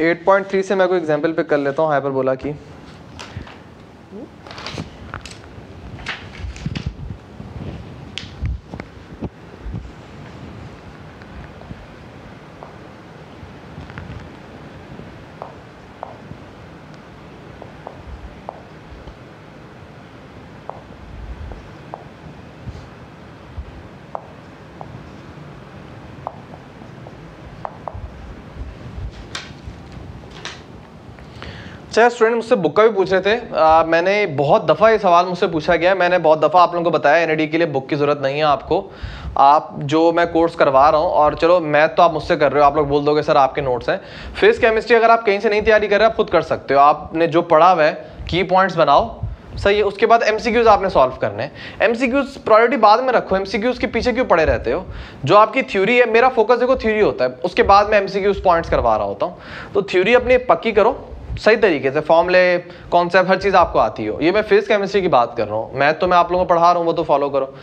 8.3 से मैं कोई एग्जाम्पल पे कर लेता हूँ। हाइपरबोला की अच्छा स्टूडेंट मुझसे बुक का भी पूछ रहे थे। मैंने बहुत दफ़ा ये सवाल मुझसे पूछा गया है। मैंने बहुत दफ़ा आप लोगों को बताया एनईडी के लिए बुक की ज़रूरत नहीं है आपको, आप जो मैं कोर्स करवा रहा हूँ। और चलो मैथ तो आप मुझसे कर रहे हो, आप लोग बोल दोगे सर आपके नोट्स हैं। फिजिक्स केमिस्ट्री अगर आप कहीं से नहीं तैयारी कर रहे, आप खुद कर सकते हो। आपने जो पढ़ा हुआ है की पॉइंट्स बनाओ, सही है। उसके बाद MCQs आपने सॉल्व करने हैं। MCQs प्रायोरिटी बाद में रखो, MCQs के पीछे क्यों पड़े रहते हो। जो आपकी थ्योरी है, मेरा फोकस देखो थ्योरी होता है, उसके बाद मैं MCQs पॉइंट्स करवा रहा होता हूँ। तो थ्योरी अपनी पक्की करो सही तरीके से, फॉर्मूले कॉन्सेप्ट हर चीज़ आपको आती हो। ये मैं फिजिक्स केमिस्ट्री की बात कर रहा हूँ, मैथ तो मैं आप लोगों को पढ़ा रहा हूँ, वो तो फॉलो करो।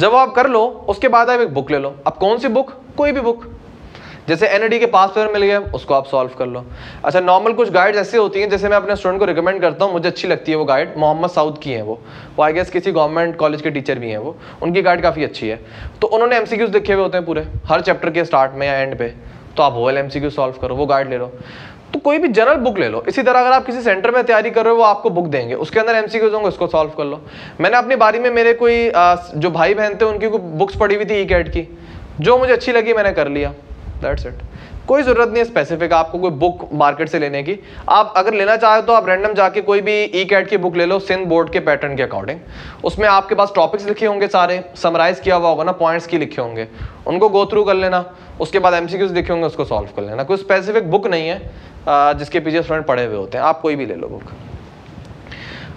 जब आप कर लो उसके बाद आप एक बुक ले लो। अब कौन सी बुक, कोई भी बुक, जैसे एनईडी के पास पेपर मिल गया उसको आप सॉल्व कर लो। अच्छा नॉर्मल कुछ गाइड ऐसे होती हैं जैसे मैं अपने स्टूडेंट को रिकमेंड करता हूँ, मुझे अच्छी लगती है वो गाइड। मोहम्मद साउद की है वो आई गेस किसी गवर्नमेंट कॉलेज के टीचर भी हैं, वो उनकी गाइड काफ़ी अच्छी है। तो उन्होंने MCQs लिखे हुए होते हैं पूरे हर चैप्टर के स्टार्ट में या एंड पे, तो आप वो MCQ सॉल्व करो, वो गाइड ले लो। तो कोई भी जनरल बुक ले लो। इसी तरह अगर आप किसी सेंटर में तैयारी कर रहे हो, वो आपको बुक देंगे, उसके अंदर MCQs होंगे, उसको सॉल्व कर लो। मैंने अपनी बारी में मेरे कोई जो भाई बहन थे उनकी कोई बुक्स पढ़ी हुई थी ECAT की, जो मुझे अच्छी लगी मैंने कर लिया, दैट्स इट। कोई ज़रूरत नहीं है स्पेसिफिक आपको कोई बुक मार्केट से लेने की। आप अगर लेना चाहे तो आप रैंडम जाके कोई भी ECAT की बुक ले लो, सिंध बोर्ड के पैटर्न के अकॉर्डिंग। उसमें आपके पास टॉपिक्स लिखे होंगे, सारे समराइज़ किया हुआ होगा ना, पॉइंट्स की लिखे होंगे, उनको गो थ्रू कर लेना। उसके बाद MCQs लिखे होंगे, उसको सॉल्व कर लेना। कोई स्पेसिफिक बुक नहीं है जिसके पीछे स्टूडेंट पढ़े हुए होते हैं, आप कोई भी ले लो बुक।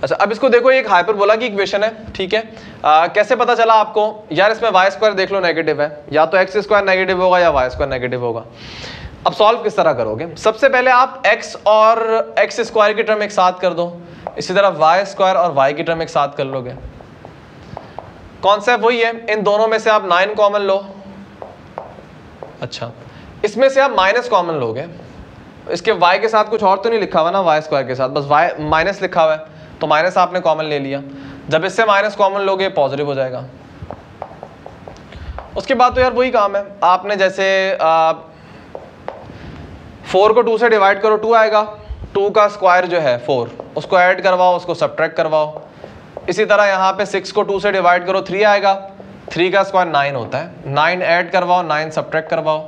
अच्छा अब इसको देखो, एक हाइपरबोला की इक्वेशन है, ठीक है। कैसे पता चला आपको, यार इसमें y स्क्वायर देख लो नेगेटिव है, या तो x स्क्वायर नेगेटिव होगा या y स्क्वायर नेगेटिव होगा। अब सॉल्व किस तरह करोगे, सबसे पहले आप x और x स्क्वायर की टर्म एक साथ कर दो, इसी तरह y स्क्वायर और y की टर्म एक साथ कर लोगे। कॉन्सेप्ट वही है, इन दोनों में से आप 9 कॉमन लो। अच्छा इसमें से आप माइनस कॉमन लोगे, इसके y के साथ कुछ और तो नहीं लिखा हुआ ना, y स्क्वायर के साथ बस y माइनस लिखा हुआ है, तो माइनस आपने कॉमन ले लिया। जब इससे माइनस कॉमन लोगे पॉजिटिव हो जाएगा। उसके बाद तो यार वही काम है, आपने जैसे 4 को 2 से डिवाइड करो 2 आएगा, 2 का स्क्वायर जो है 4, उसको ऐड करवाओ, उसको सब्ट्रैक्ट करवाओ। इसी तरह यहाँ पे 6 को 2 से डिवाइड करो 3 आएगा, 3 का स्क्वायर 9 होता है, 9 ऐड करवाओ 9 सब्ट्रैक्ट करवाओ।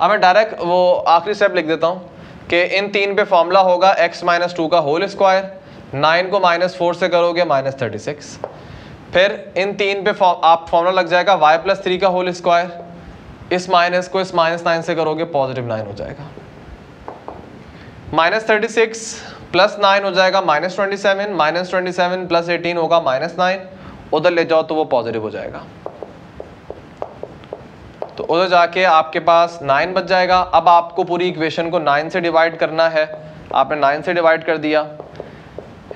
अब मैं डायरेक्ट वो आखिरी स्टेप लिख देता हूँ कि इन 3 पे फॉर्मूला होगा x-2 का होल स्क्वायर, 9 को -4 से करोगे -36। फिर इन 3 पे आप फॉर्मूला लग जाएगा y+3 का होल स्क्वायर, इस माइनस को इस -9 से करोगे +9 हो जाएगा, -36 +9 हो जाएगा -27, -27 +18 होगा -9, उधर ले जाओ तो वो पॉजिटिव हो जाएगा। तो उधर जाके आपके पास 9 बच जाएगा। अब आपको पूरी इक्वेशन को 9 से डिवाइड करना है, आपने 9 से डिवाइड कर दिया,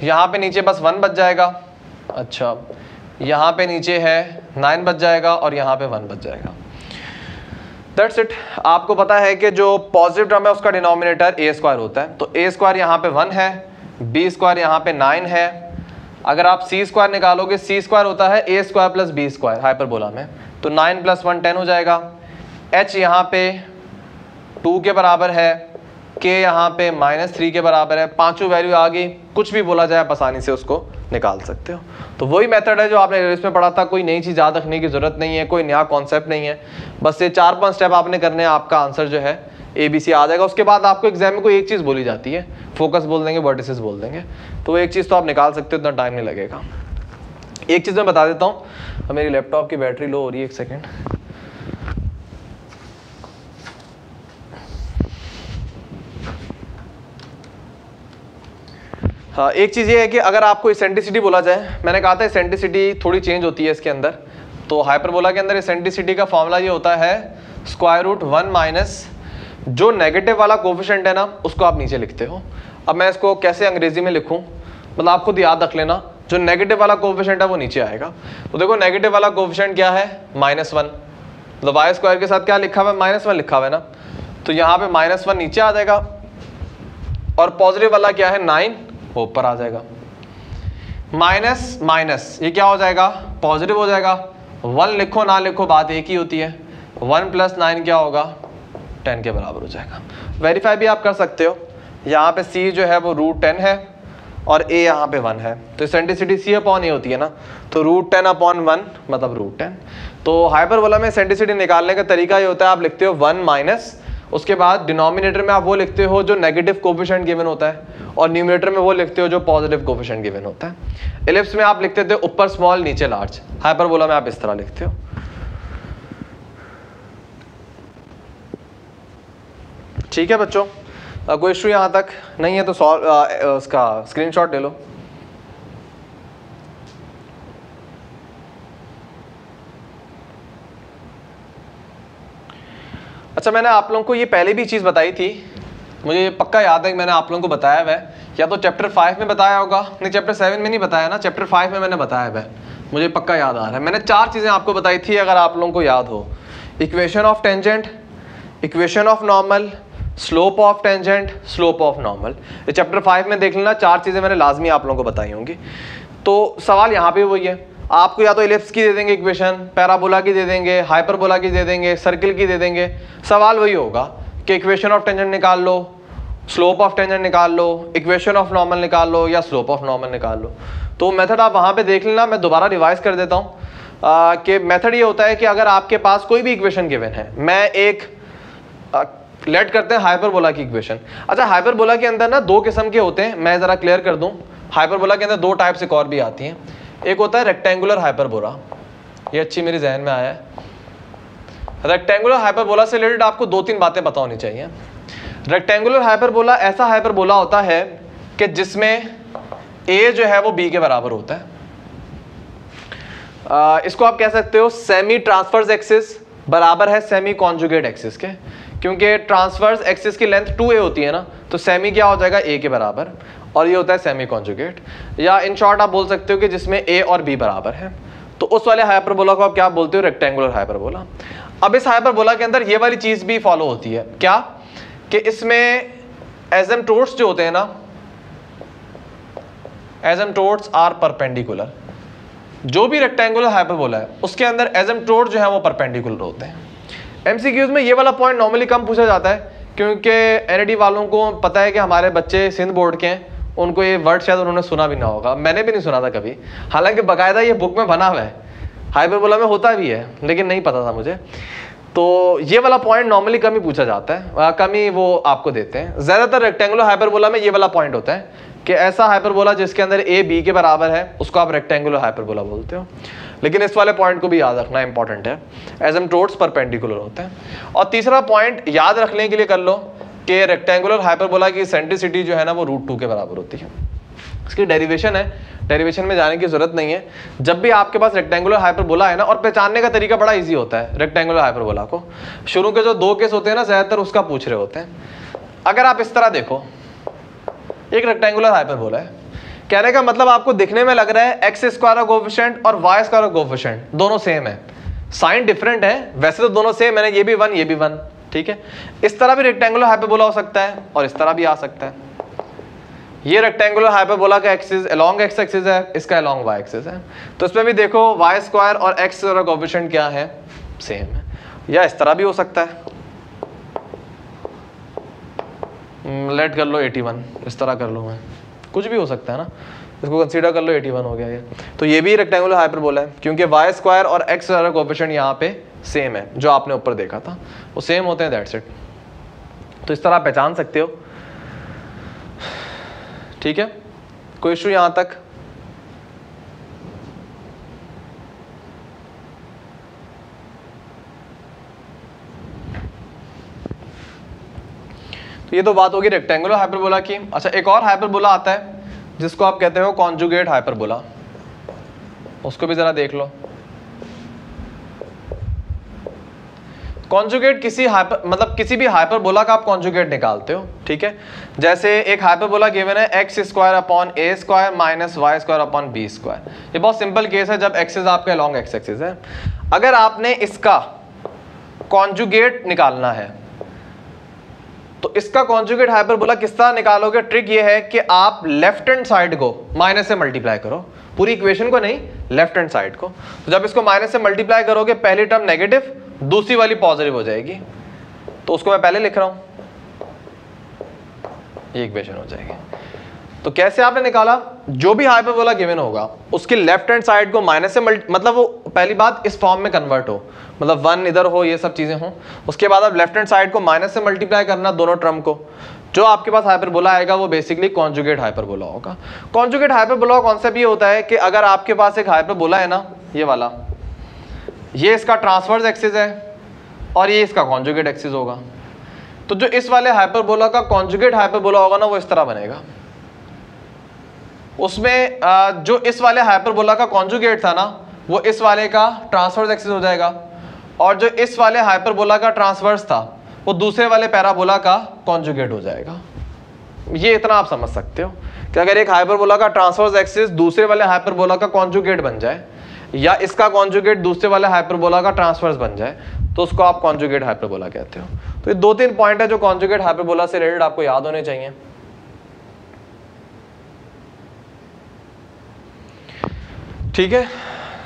यहाँ पे नीचे बस 1 बच जाएगा। अच्छा यहाँ पे नीचे है 9 बच जाएगा और यहाँ पे 1 बच जाएगा, दैट्स इट। आपको पता है कि जो पॉजिटिव टर्म है उसका डिनोमिनेटर ए स्क्वायर होता है, तो ए स्क्वायर यहाँ पे 1 है, बी स्क्वायर यहाँ पे 9 है। अगर आप सी स्क्वायर निकालोगे, सी स्क्वायर होता है ए स्क्वायर + बी स्क्वायर हाइपरबोला में, तो 9 + 1 10 हो जाएगा। h यहाँ पे 2 के बराबर है, k यहाँ पे -3 के बराबर है। पांचों वैल्यू आ गई, कुछ भी बोला जाए आप आसानी से उसको निकाल सकते हो। तो वही मेथड है जो आपने इसमें पढ़ा था, कोई नई चीज़ याद रखने की ज़रूरत नहीं है, कोई नया कॉन्सेप्ट नहीं है, बस ये 4-5 स्टेप आपने करने हैं, आपका आंसर जो है ABC आ जाएगा। उसके बाद आपको एग्जाम में कोई एक चीज़ बोली जाती है, फोकस बोल देंगे, वर्टिसेस बोल देंगे, तो वो एक चीज़ तो आप निकाल सकते हो, इतना टाइम नहीं लगेगा। एक चीज़ मैं बता देता हूँ, मेरी लैपटॉप की बैटरी लो हो रही है, एक सेकेंड। हाँ एक चीज़ ये है कि अगर आपको एसेंट्रिसिटी बोला जाए, मैंने कहा था एसेंट्रिसिटी थोड़ी चेंज होती है इसके अंदर। तो हाइपरबोला के अंदर एसेंट्रिसिटी का फॉर्मूला ये होता है √1 माइनस जो नेगेटिव वाला कोफिशिएंट है ना, उसको आप नीचे लिखते हो। अब मैं इसको कैसे अंग्रेजी में लिखूँ, मतलब आप खुद याद रख लेना, जो नेगेटिव वाला कोफिशिएंट है वो नीचे आएगा। तो देखो नेगेटिव वाला कोफिशिएंट क्या है, -1, मतलब y स्क्वायर के साथ क्या लिखा हुआ है, -1 लिखा हुआ है ना। तो यहाँ पे -1 नीचे आ जाएगा और पॉजिटिव वाला क्या है 9 ऊपर आ जाएगा। माइनस माइनस ये क्या हो जाएगा पॉजिटिव हो जाएगा। 1 लिखो ना लिखो बात एक ही होती है। 1 + 9 क्या होगा 10 के बराबर हो जाएगा। वेरीफाई भी आप कर सकते हो। यहाँ पे C जो है वो √10 है और A यहाँ पे 1 है तो एसेंट्रिसिटी C/A होती है ना, तो √10/1 मतलब √10। तो हाइपरबोला में एसेंट्रिसिटी निकालने का तरीका ये होता है आप लिखते हो 1 माइनस उसके बाद डिनोमिनेटर में आप वो लिखते हो जो नेगेटिव कोफिशिएंट गिवन होता है और न्यूमरेटर में वो लिखते हो जो पॉजिटिव कोफिशिएंट गिवन होता है। एलिप्स में आप लिखते थे ऊपर स्मॉल नीचे लार्ज, हाइपरबोला में आप इस तरह लिखते हो। ठीक है बच्चों, कोई इशू यहाँ तक नहीं है तो उसका स्क्रीनशॉट ले लो। अच्छा, मैंने आप लोगों को ये पहले भी चीज़ बताई थी, मुझे ये पक्का याद है कि मैंने आप लोगों को बताया हुआ है, या तो चैप्टर 5 में बताया होगा, नहीं चैप्टर 7 में नहीं बताया ना, चैप्टर 5 में मैंने बताया हुआ है, मुझे पक्का याद आ रहा है। मैंने 4 चीज़ें आपको बताई थी अगर आप लोगों को याद हो। Equation of tangent, equation of normal, slope of tangent, slope of normal, ये चैप्टर 5 में देख लेना। 4 चीज़ें मैंने लाजमी आप लोगों को बताई होंगी। तो सवाल यहाँ पे वही है, आपको या तो एलिप्स की दे देंगे इक्वेशन, पैराबोला की दे देंगे, हाइपरबोला की दे देंगे, सर्किल की दे देंगे। सवाल वही होगा कि इक्वेशन ऑफ टेंजेंट निकाल लो, स्लोप ऑफ टेंजेंट निकाल लो, इक्वेशन ऑफ नॉर्मल निकाल लो या स्लोप ऑफ नॉर्मल निकाल लो। तो मेथड आप वहाँ पे देख लेना, मैं दोबारा रिवाइज कर देता हूँ कि मेथड ये होता है कि अगर आपके पास कोई भी इक्वेशन गिवन है, मैं एक लेट करते हैं हाइपरबोला की इक्वेशन। अच्छा, हाइपरबोला के अंदर ना 2 किस्म के होते हैं, मैं ज़रा क्लियर कर दूँ। हाइपरबोला के अंदर 2 टाइप्स एक और भी आती हैं। एक होता है रेक्टेंगुलर हाइपरबोला, ये अच्छी मेरे जहन में आया है। रेक्टेंगुलर हाइपरबोला से रिलेटेड आपको 2-3 बातें पता होनी चाहिए। रेक्टेंगुलर हाइपरबोला ऐसा हाइपरबोला होता है कि जिसमें a जो है वो b के बराबर होता है। इसको आप कह सकते हो सेमी ट्रांसवर्स एक्सिस बराबर है सेमी कॉन्जुगेट एक्सिस के, क्योंकि ट्रांसवर्स एक्सिस की लेंथ 2a होती है ना, तो सेमी क्या हो जाएगा a के बराबर, और ये होता है सेमी कॉन्जुगेट। या इन शॉर्ट आप बोल सकते हो कि जिसमें a और b बराबर है, तो उस वाले हाइपरबोला को आप क्या बोलते हो रेक्टेंगुलर हाइपरबोला। अब इस हाइपरबोला के अंदर ये वाली चीज़ भी फॉलो होती है क्या, कि इसमें एजम्प्टोड्स जो होते हैं ना, एजम्प्टोड्स आर परपेंडिकुलर। जो भी रेक्टेंगुलर हाइपरबोला है उसके अंदर एजम्प्टोड जो है वो परपेंडिकुलर होते हैं। MCQs में ये वाला पॉइंट नॉर्मली कम पूछा जाता है क्योंकि NED वालों को पता है कि हमारे बच्चे सिंध बोर्ड के हैं, उनको ये वर्ड शायद उन्होंने सुना भी ना होगा, मैंने भी नहीं सुना था कभी, हालांकि बाकायदा ये बुक में बना हुआ है, हाइपरबोला में होता भी है, लेकिन नहीं पता था मुझे। तो ये वाला पॉइंट नॉर्मली कम ही पूछा जाता है, कम ही वो आपको देते हैं। ज़्यादातर रेक्टेंगुलर हाइपरबोला में ये वाला पॉइंट होता है कि ऐसा हाइपरबोला जिसके अंदर a b के बराबर है उसको आप रेक्टेंगुलर हाइपरबोला बोलते हो। लेकिन इस वाले पॉइंट को भी याद रखना इंपॉर्टेंट है, एजम्प्टोड्स परपेंडिकुलर होते हैं। और तीसरा पॉइंट याद रखने के लिए कर लो कि रेक्टेंगुलर हाइपरबोला की एसेंट्रिसिटी जो है ना वो √2 के बराबर होती है। इसकी डेरिवेशन है, डेरिवेशन में जाने की ज़रूरत नहीं है। जब भी आपके पास रेक्टेंगुलर हाइपरबोला है ना, और पहचानने का तरीका बड़ा इजी होता है रेक्टेंगुलर हाइपरबोला को, शुरू के जो 2 केस होते हैं ना ज़्यादातर उसका पूछ रहे होते हैं। अगर आप इस तरह देखो, एक रेक्टेंगुलर हाइपरबोला है, कहने का मतलब आपको दिखने में लग रहा है x² का कोएफिशिएंट और y² का कोएफिशिएंट दोनों सेम है, साइन डिफरेंट है, वैसे तो दोनों सेम है, ये भी 1, ठीक है। इस तरह भी रेक्टेंगुलर हाइपरबोला हो सकता है और इस तरह भी आ सकता है। ये रेक्टेंगुलर हाइपरबोला का एक्सिस अलोंग x एक्सिस है, इसका अलोंग y एक्सिस है, तो इसमें भी देखो y² और x² का कोएफिशिएंट क्या है, सेम है, या इस तरह भी हो सकता है। लेट कर लो 81, इस तरह कर लो, मैं कुछ भी हो सकता है ना, इसको कंसीडर कर लो 81 हो गया ये, तो ये भी रेक्टेंगुलर हाइपरबोला है क्योंकि y² और x² का कोएफिशिएंट यहाँ पे सेम है, जो आपने ऊपर देखा था वो सेम होते हैं, दैट्स इट। तो इस तरह आप पहचान सकते हो, ठीक है, कोई इशू यहाँ तक। तो ये तो बात होगी रेक्टेंगुलर हाइपरबोला की। अच्छा, एक और हाइपरबोला आता है जिसको आप कहते हो कॉन्जुगेट हाइपरबोला, उसको भी ज़रा देख लो। कॉन्जुगेट किसी भी हाइपरबोला का आप कॉन्जुगेट निकालते हो, ठीक है। जैसे एक हाइपरबोला गिवन है x² / a² - y² / b², ये बहुत सिंपल केस है जब एक्सिस आपके अलोंग x एक्सिस है। अगर आपने इसका कॉन्जुगेट निकालना है तो इसका कॉन्जुगेट हाइपरबोला किसका निकालोगे? ट्रिक ये है कि आप लेफ्ट हैंड साइड को माइनस से मल्टीप्लाई करो, पूरी इक्वेशन को नहीं, लेफ्ट हैंड साइड को। तो जब इसको माइनस से मल्टीप्लाई करोगे पहली टर्म नेगेटिव, दूसरी वाली पॉजिटिव हो जाएगी, तो उसको मैं पहले लिख रहा हूं, ये इक्वेशन हो जाएगी। तो कैसे आपने निकाला, जो भी हाइपरबोला गिवन होगा उसकी लेफ्ट हैंड साइड को माइनस से मतलब वो पहली बात इस फॉर्म में कन्वर्ट हो, मतलब वन इधर हो, ये सब चीज़ें हों। उसके बाद आप लेफ्ट हैंड साइड को माइनस से मल्टीप्लाई करना दोनों टर्म को, जो आपके पास हाइपरबोला आएगा वो बेसिकली कॉन्जुगेट हाइपरबोला होगा। कॉन्जुगेट हाइपरबोला का कॉन्सेप्ट ये होता है कि अगर आपके पास एक हाइपरबोला है ना, ये वाला, ये इसका ट्रांसवर्स एक्सिस है और ये इसका कॉन्जुगेट एक्सिस होगा, तो जो इस वाले हाइपरबोला का कॉन्जुगेट हाइपरबोला होगा ना वो इस तरह बनेगा। उसमें जो इस वाले हाइपरबोला का कॉन्जुगेट था ना वो इस वाले का ट्रांसवर्स एक्सिस हो जाएगा, और जो इस वाले हाइपरबोला का ट्रांसवर्स था वो दूसरे वाले पैराबोला का कॉन्जुगेट हो जाएगा। ये इतना आप समझ सकते हो कि अगर एक हाइपरबोला का ट्रांसवर्स एक्सिस दूसरे वाले हाइपरबोला का कॉन्जुगेट बन जाए या इसका कॉन्जुगेट दूसरे वाले हाइपरबोला का ट्रांसवर्स बन जाए तो उसको आप कॉन्जुगेट हाइपरबोला कहते हो। तो ये 2-3 पॉइंट है जो कॉन्जुगेट हाइपरबोला से रिलेटेड आपको याद होने चाहिए। ठीक है,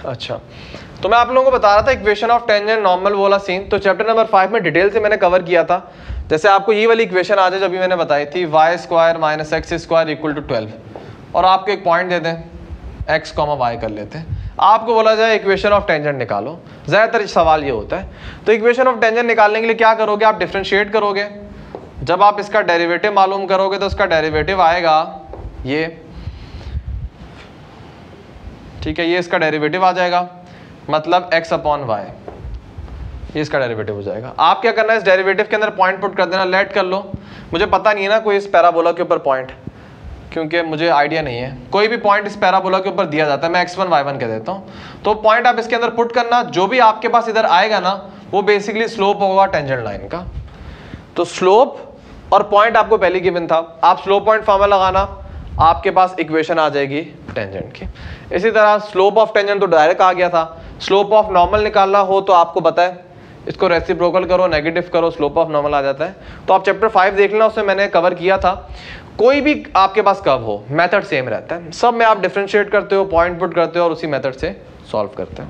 अच्छा तो मैं आप लोगों को बता रहा था इक्वेशन ऑफ टेंजेंट नॉर्मल वाला सीन, तो चैप्टर नंबर 5 में डिटेल से मैंने कवर किया था। जैसे आपको ये वाली इक्वेशन आ जाए, जब भी मैंने बताई थी y² - x² = 12, और आपको एक पॉइंट दे दें x, y कर लेते हैं, आपको बोला जाए इक्वेशन ऑफ टेंजेंट निकालो, ज़्यादातर सवाल ये होता है। तो इक्वेशन ऑफ टेंजेंट निकालने के लिए क्या करोगे, आप डिफ्रेंशिएट करोगे, जब आप इसका डेरिवेटिव मालूम करोगे तो उसका डेरिवेटिव आएगा ये, ठीक है, ये इसका डेरिवेटिव आ जाएगा, मतलब x/y, ये इसका डेरिवेटिव हो जाएगा। आप क्या करना है, इस डेरिवेटिव के अंदर पॉइंट पुट कर देना, लेट कर लो, मुझे पता नहीं है ना कोई इस पैराबोला के ऊपर पॉइंट, क्योंकि मुझे आइडिया नहीं है, कोई भी पॉइंट इस पैराबोला के ऊपर दिया जाता है, मैं x1 y1 कह देता हूँ। तो पॉइंट आप इसके अंदर पुट करना, जो भी आपके पास इधर आएगा ना वो बेसिकली स्लोप होगा टेंजेंट लाइन का। तो स्लोप और पॉइंट आपको पहले गिवन था, आप स्लोप पॉइंट फार्मूला लगाना, आपके पास इक्वेशन आ जाएगी टेंजेंट की। इसी तरह स्लोप ऑफ टेंजेंट तो डायरेक्ट आ गया था, स्लोप ऑफ नॉर्मल निकालना हो तो आपको पता है, इसको रेसिप्रोकल करो, नेगेटिव करो, स्लोप ऑफ नॉर्मल आ जाता है। तो आप चैप्टर 5 देख लेना, उसमें मैंने कवर किया था। कोई भी आपके पास कर्व हो मेथड सेम रहता है, सब में आप डिफ्रेंशिएट करते हो, पॉइंट पुट करते हो और उसी मेथड से सॉल्व करते हो।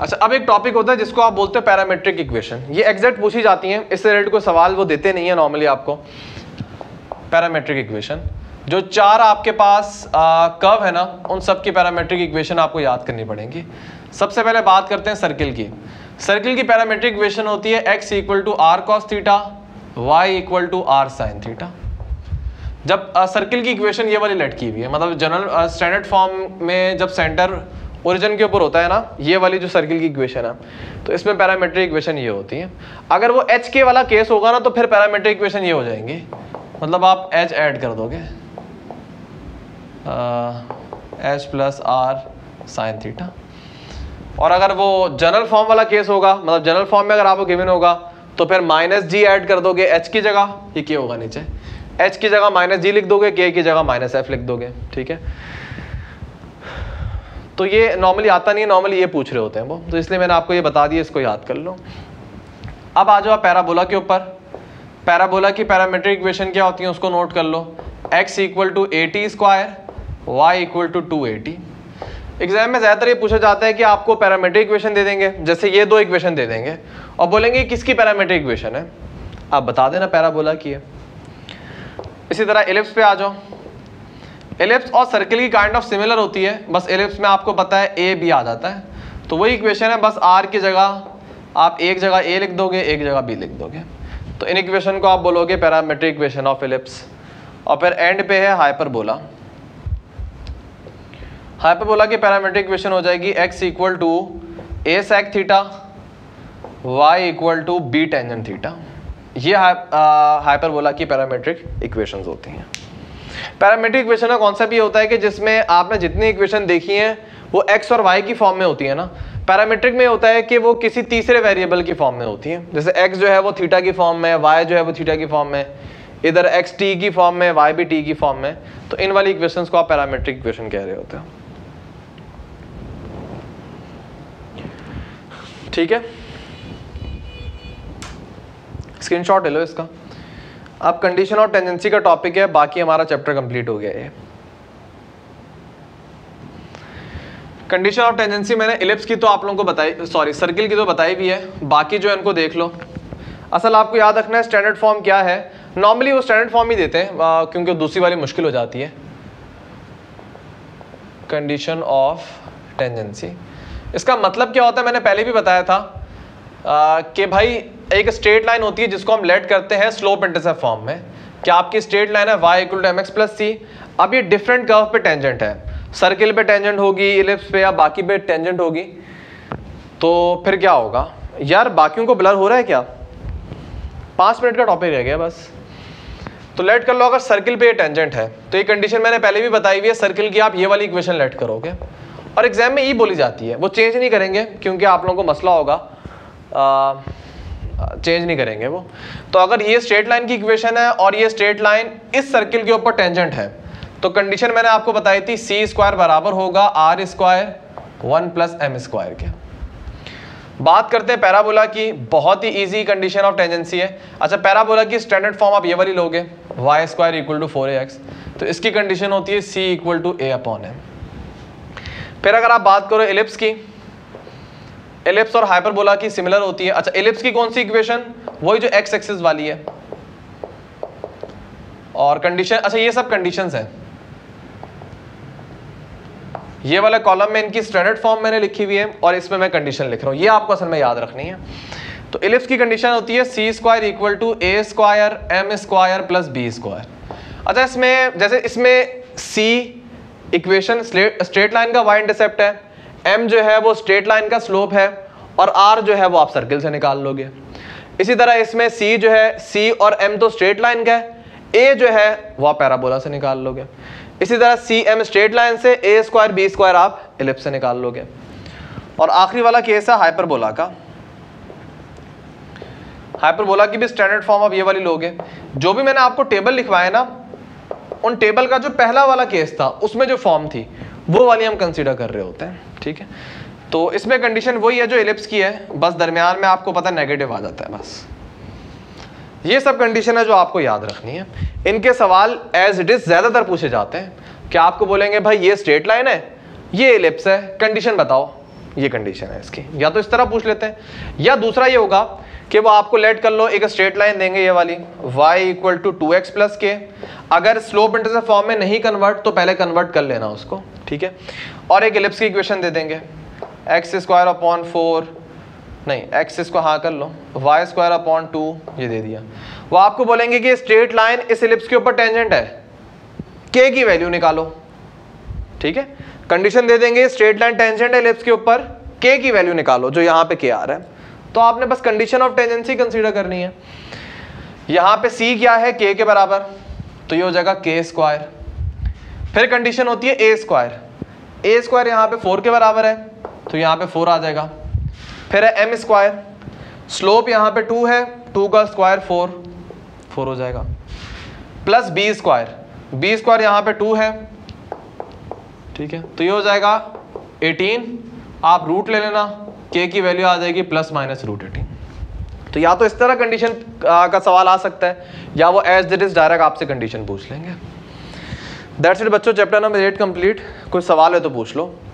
अच्छा, अब एक टॉपिक होता है जिसको आप बोलते हो पैरामेट्रिक इक्वेशन, ये एग्जैक्ट पूछी जाती हैं, इससे रिलेटेड कोई सवाल वो देते नहीं है नॉर्मली आपको। पैरामेट्रिक इक्वेशन जो 4 आपके पास कर्व है ना उन सब की पैरामेट्रिक इक्वेशन आपको याद करनी पड़ेंगी। सबसे पहले बात करते हैं सर्किल की। सर्किल की पैरामेट्रिक इक्वेशन होती है x = r cos theta, y = r sin theta. जब सर्किल की इक्वेशन ये वाली लटकी हुई है, मतलब जनरल स्टैंडर्ड फॉर्म में जब सेंटर ओरिजिन के ऊपर होता है ना, ये वाली जो सर्किल की इक्वेशन है तो इसमें पैरामेट्रिक इक्वेशन ये होती है। अगर वो एच के वाला केस होगा ना तो फिर पैरामेट्रिक इक्वेशन ये हो जाएंगी, मतलब आप एच ऐड कर दोगे, h + r sin थीटा। और अगर वो जनरल फॉर्म वाला केस होगा, मतलब जनरल फॉर्म में अगर आपको गिवन होगा तो फिर -g ऐड कर दोगे h की जगह, ये k होगा नीचे, h की जगह -g लिख दोगे, k की जगह -f लिख दोगे। ठीक है, तो ये नॉर्मली आता नहीं है, नॉर्मली ये पूछ रहे होते हैं वो, तो इसलिए मैंने आपको ये बता दिया, इसको याद कर लो। अब आ जाओ पैराबोला के ऊपर। पैराबोला की पैरामेट्रिक इक्वेशन क्या होती है उसको नोट कर लो, x = 80 स्क्वायर, y = 280। एग्जाम में ज़्यादातर ये पूछा जाता है कि आपको पैरामेट्रिक इक्वेशन दे देंगे, जैसे ये 2 इक्वेशन दे देंगे और बोलेंगे किसकी पैरामेट्रिक इक्वेशन है, आप बता देना पैराबोला की है। इसी तरह एलिप्स पे आ जाओ। एलिप्स और सर्किल की काइंड ऑफ सिमिलर होती है, बस एलिप्स में आपको पता है ए बी आ जाता है, तो वही इक्वेशन है, बस r की जगह आप एक जगह a लिख दोगे, एक जगह b लिख दोगे। तो इन इक्वेशन को आप बोलोगे पैरामेट्रिक इक्वेशन ऑफ एलिप्स। और फिर एंड पे है हाइपरबोला। हाइपरबोला की पैरामेट्रिक इक्वेशन हो जाएगी x = a sec theta, y = b tangent theta. ये हाइपरबोला की पैरामेट्रिक इक्वेशंस होती हैं। पैरामेट्रिक इक्वेशन का कॉन्सेप्ट ये होता है कि जिसमें आपने जितनी इक्वेशन देखी हैं वो x और y की फॉर्म में होती है ना। पैरामेट्रिक में होता है कि वो किसी तीसरे वेरिएबल की फॉर्म में होती है, जैसे x जो है वो थीटा की फॉर्म में, y जो है वो थीटा की फॉर्म में, इधर x t की फॉर्म में, y भी t की फॉर्म में। तो इन वाली इक्वेशंस को आप पैरामेट्रिक इक्वेशन कह रहे होते हो। ठीक है, स्क्रीनशॉट ले लो इसका। अब कंडीशन और टेंजेंसी का टॉपिक है, बाकी हमारा चैप्टर कंप्लीट हो गया है। कंडीशन ऑफ टेंजेंसी मैंने इलिप्स की तो आप लोगों को बताई, सॉरी सर्किल की तो बताई भी है, बाकी जो है इनको देख लो। असल आपको याद रखना है स्टैंडर्ड फॉर्म क्या है, नॉर्मली वो स्टैंडर्ड फॉर्म ही देते हैं क्योंकि दूसरी वाली मुश्किल हो जाती है। कंडीशन ऑफ टेंजेंसी इसका मतलब क्या होता है मैंने पहले भी बताया था कि भाई एक स्ट्रेट लाइन होती है जिसको हम लेट करते हैं स्लोप इंटरसेप्ट फॉर्म में, कि आपकी स्ट्रेट लाइन है y equal to mx plus c। अब ये डिफरेंट कर्व पे टेंजेंट है, सर्किल पे टेंजेंट होगी, इलिप्स पे या बाकी पे टेंजेंट होगी, तो फिर क्या होगा यार? बाकियों को ब्लर हो रहा है क्या? 5 मिनट का टॉपिक रह गया बस, तो लेट कर लो। अगर सर्किल पे ये टेंजेंट है तो ये कंडीशन मैंने पहले भी बताई हुई है, सर्किल की आप ये वाली इक्वेशन लेट करोगे और एग्जाम में ये बोली जाती है, वो चेंज नहीं करेंगे क्योंकि आप लोगों को मसला होगा, चेंज नहीं करेंगे वो। तो अगर ये स्ट्रेट लाइन की इक्वेशन है और ये स्ट्रेट लाइन इस सर्किल के ऊपर टेंजेंट है, तो कंडीशन मैंने आपको बताई थी सी स्क्वायर बराबर होगा are square 1 plus M square के। बात करते हैं पैराबोला की, बहुत ही इजी कंडीशन ऑफ टेंजेंसी है। अच्छा पैराबोला की स्टैंडर्ड फॉर्म आप ये वाली लोगे y square equal to 4ax, तो इसकी कंडीशन होती है सी equal to A upon M. फिर अगर आप बात करो इलिप्स की, एलिप्स और हाइपरबोला की सिमिलर होती है। अच्छा एलिप्स की कौन सी इक्वेशन? वही जो एक्स एक्सिस वाली है। और कंडीशन, अच्छा ये सब कंडीशंस हैं, ये वाला कॉलम में इनकी स्टैंडर्ड फॉर्म मैंने लिखी हुई है और इसमें मैं कंडीशन लिख रहा हूँ, ये आपको असल में याद रखनी है। तो एलिप्स की कंडीशन होती है सी square equal to A square M square plus B square. अच्छा इसमें जैसे इसमें सी इक्वेशन स्ट्रेट लाइन का वाई इंटरसेप्ट है, m जो है वो स्ट्रेट लाइन का स्लोप है और r जो है वो आप सर्किल से निकाल लोगे। इसी तरह इसमें c जो है, c और m तो स्ट्रेट लाइन का है, a जो है वो आप पैराबोला से निकाल लोगे। इसी तरह c m स्ट्रेट लाइन से, a स्क्वायर b स्क्वायर आप एलिप्स से निकाल लोगे। और आखिरी वाला केस है हाइपरबोला का, हाइपरबोला की भी स्टैंडर्ड फॉर्म आप ये वाली लोगे। जो भी मैंने आपको टेबल लिखवाया ना, उन टेबल का जो पहला वाला केस था उसमें जो फॉर्म थी वो वाली हम कंसीडर कर रहे होते हैं, ठीक है। तो इसमें कंडीशन वही है जो एलिप्स की है, बस दरमियान में आपको पता नेगेटिव आ जाता है। बस ये सब कंडीशन है जो आपको याद रखनी है। इनके सवाल एज इट इज ज़्यादातर पूछे जाते हैं कि आपको बोलेंगे भाई ये स्ट्रेट लाइन है, ये एलिप्स है, कंडीशन बताओ, ये कंडीशन है इसकी। या तो इस तरह पूछ लेते हैं, या दूसरा ये होगा कि वो आपको लेट कर लो, एक स्ट्रेट लाइन देंगे ये वाली y equal to 2x plus k, अगर स्लोप इंटरसेप्ट फॉर्म में नहीं कन्वर्ट तो पहले कन्वर्ट कर लेना उसको, ठीक है। और एक एलिप्स की इक्वेशन दे देंगे एक्स स्क्वायर अपॉन 4, नहीं एक्स स्क्वायर, हाँ कर लो, वाई स्क्वायर अपॉन 2, ये दे दिया। वो आपको बोलेंगे कि स्ट्रेट लाइन इस एलिप्स के ऊपर टेंजेंट है, के की वैल्यू निकालो, ठीक है। कंडीशन दे देंगे स्ट्रेट लाइन टेंजेंट है एलिप्स के ऊपर, के की वैल्यू निकालो, जो यहाँ पे के आ रहा है। तो आपने बस कंडीशन ऑफ टेंजेंसी कंसीडर करनी है। यहाँ पे c क्या है, k के बराबर, तो ये हो जाएगा k स्क्वायर। फिर कंडीशन होती है a स्क्वायर, a स्क्वायर यहाँ पे 4 के बराबर है, तो यहाँ पे 4 आ जाएगा। फिर है m स्क्वायर, स्लोप यहाँ पे 2 है, 2 का स्क्वायर 4 हो जाएगा, plus b square, b square यहाँ पे 2 है, ठीक है, तो ये हो जाएगा 18। आप रूट ले लेना, k की वैल्यू आ जाएगी प्लस माइनस रूट 18। तो या तो इस तरह कंडीशन का सवाल आ सकता है, या वो एज इट इज डायरेक्ट आपसे कंडीशन पूछ लेंगे। दैट्स इट बच्चों, चैप्टर नंबर 8 कंप्लीट। कुछ सवाल है तो पूछ लो।